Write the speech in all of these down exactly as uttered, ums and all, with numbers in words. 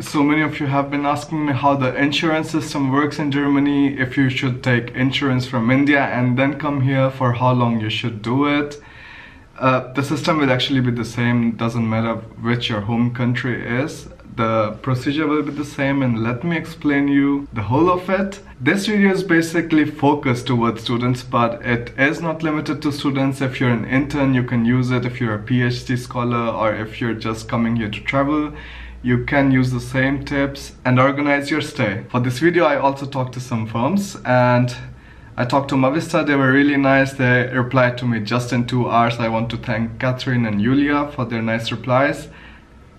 So many of you have been asking me how the insurance system works in Germany, if you should take insurance from India and then come here, for how long you should do it. Uh, the system will actually be the same, doesn't matter which your home country is. The procedure will be the same, and let me explain you the whole of it. This video is basically focused towards students, but it is not limited to students. If you're an intern, you can use it. If you're a PhD scholar, or if you're just coming here to travel, you can use the same tips and organize your stay. For this video, I also talked to some firms, and I talked to MAWISTA. They were really nice. They replied to me just in two hours. I want to thank Katrin and Julia for their nice replies,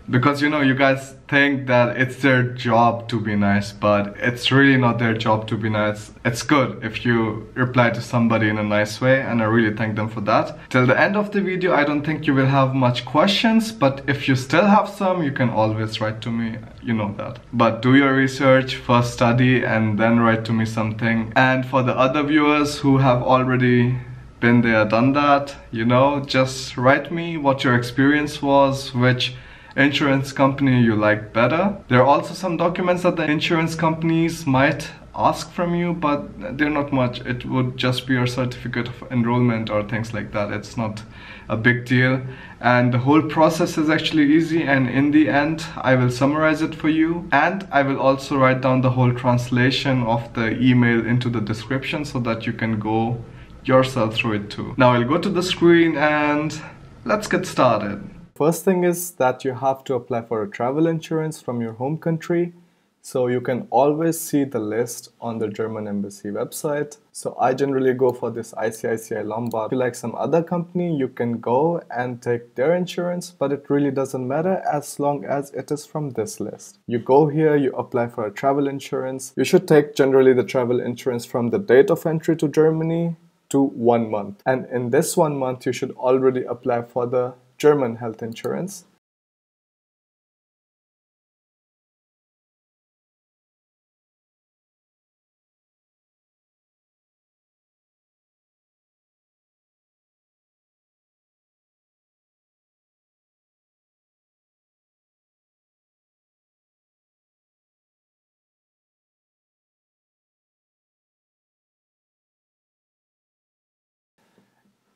because you know, you guys think that it's their job to be nice, but it's really not their job to be nice. It's good if you reply to somebody in a nice way, and I really thank them for that. Till the end of the video, I don't think you will have much questions, but if you still have some, you can always write to me, you know that. But do your research, first study, and then write to me something. And for the other viewers who have already been there, done that, you know, just write me what your experience was, which insurance company you like better. There are also some documents that the insurance companies might ask from you, but they're not much. It would just be your certificate of enrollment or things like that. It's not a big deal, and the whole process is actually easy, and in the end I will summarize it for you, and I will also write down the whole translation of the email into the description so that you can go yourself through it too. Now I'll go to the screen and let's get started. First thing is that you have to apply for a travel insurance from your home country. So you can always see the list on the German embassy website. So I generally go for this I C I C I Lombard. If you like some other company, you can go and take their insurance, but it really doesn't matter as long as it is from this list. You go here, you apply for a travel insurance. You should take generally the travel insurance from the date of entry to Germany to one month. And in this one month, you should already apply for the German health insurance.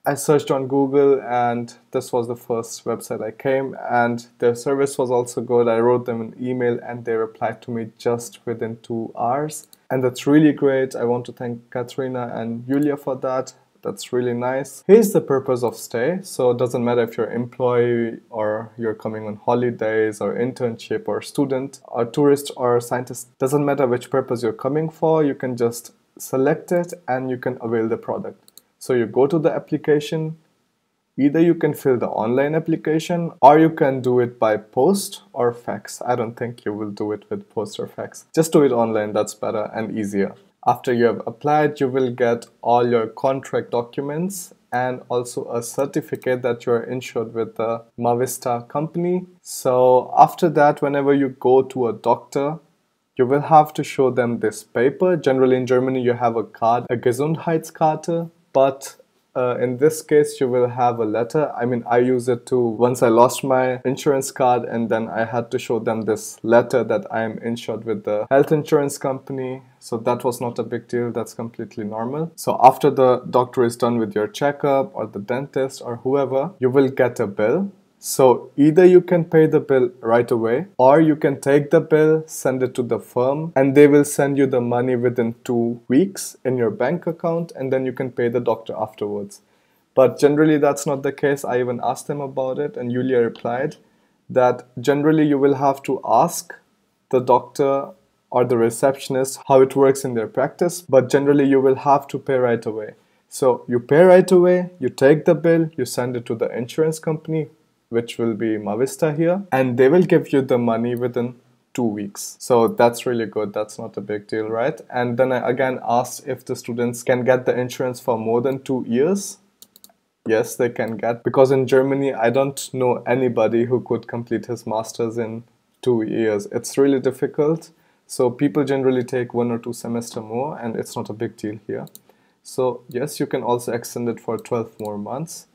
I searched on Google, and this was the first website I came, and their service was also good. I wrote them an email and they replied to me just within two hours. And that's really great. I want to thank Katrina and Julia for that. That's really nice. Here's the purpose of stay. So it doesn't matter if you're an employee or you're coming on holidays or internship or student or tourist or scientist. Doesn't matter which purpose you're coming for. You can just select it and you can avail the product. So you go to the application, either you can fill the online application or you can do it by post or fax. I don't think you will do it with post or fax. Just do it online, that's better and easier. After you have applied, you will get all your contract documents and also a certificate that you are insured with the MAWISTA company. So after that, whenever you go to a doctor, you will have to show them this paper. Generally in Germany, you have a card, a Gesundheitskarte. But uh, in this case, you will have a letter. I mean, I use it to, once I lost my insurance card and then I had to show them this letter that I am insured with the health insurance company. So that was not a big deal. That's completely normal. So after the doctor is done with your checkup or the dentist or whoever, you will get a bill. So either you can pay the bill right away, or you can take the bill, send it to the firm, and they will send you the money within two weeks in your bank account, and then you can pay the doctor afterwards. But generally that's not the case. I even asked them about it, and Julia replied that generally you will have to ask the doctor or the receptionist how it works in their practice, but generally you will have to pay right away. So you pay right away, you take the bill, you send it to the insurance company, which will be MAWISTA here, and they will give you the money within two weeks. So that's really good. That's not a big deal, right? And then I again asked if the students can get the insurance for more than two years. Yes, they can get, because in Germany, I don't know anybody who could complete his master's in two years. It's really difficult. So people generally take one or two semesters more, and it's not a big deal here. So yes, you can also extend it for twelve more months.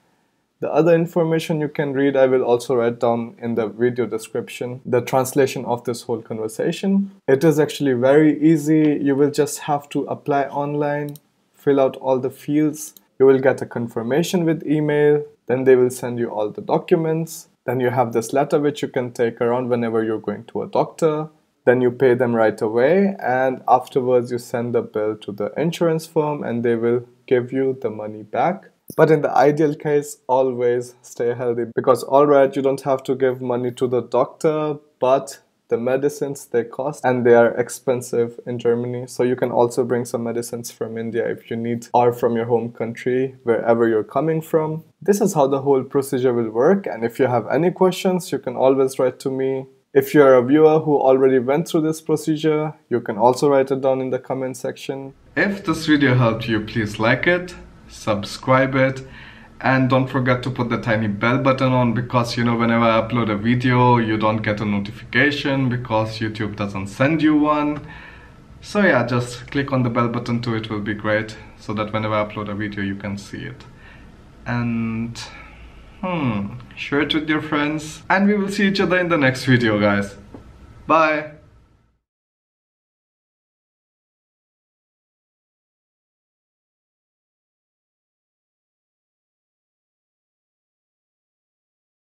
The other information you can read, I will also write down in the video description, the translation of this whole conversation. It is actually very easy. You will just have to apply online, fill out all the fields. You will get a confirmation with email. Then they will send you all the documents. Then you have this letter which you can take around whenever you're going to a doctor. Then you pay them right away. And afterwards you send the bill to the insurance firm and they will give you the money back. But in the ideal case, always stay healthy, because alright, you don't have to give money to the doctor, but the medicines, they cost and they are expensive in Germany. So you can also bring some medicines from India if you need, or from your home country, wherever you're coming from. This is how the whole procedure will work, and if you have any questions, you can always write to me. If you're a viewer who already went through this procedure, you can also write it down in the comment section. If this video helped you, please like it, subscribe it, and don't forget to put the tiny bell button on, because you know whenever I upload a video you don't get a notification because YouTube doesn't send you one. So yeah, just click on the bell button too, it will be great, so that whenever I upload a video you can see it. And hmm share it with your friends, and we will see each other in the next video, guys. Bye.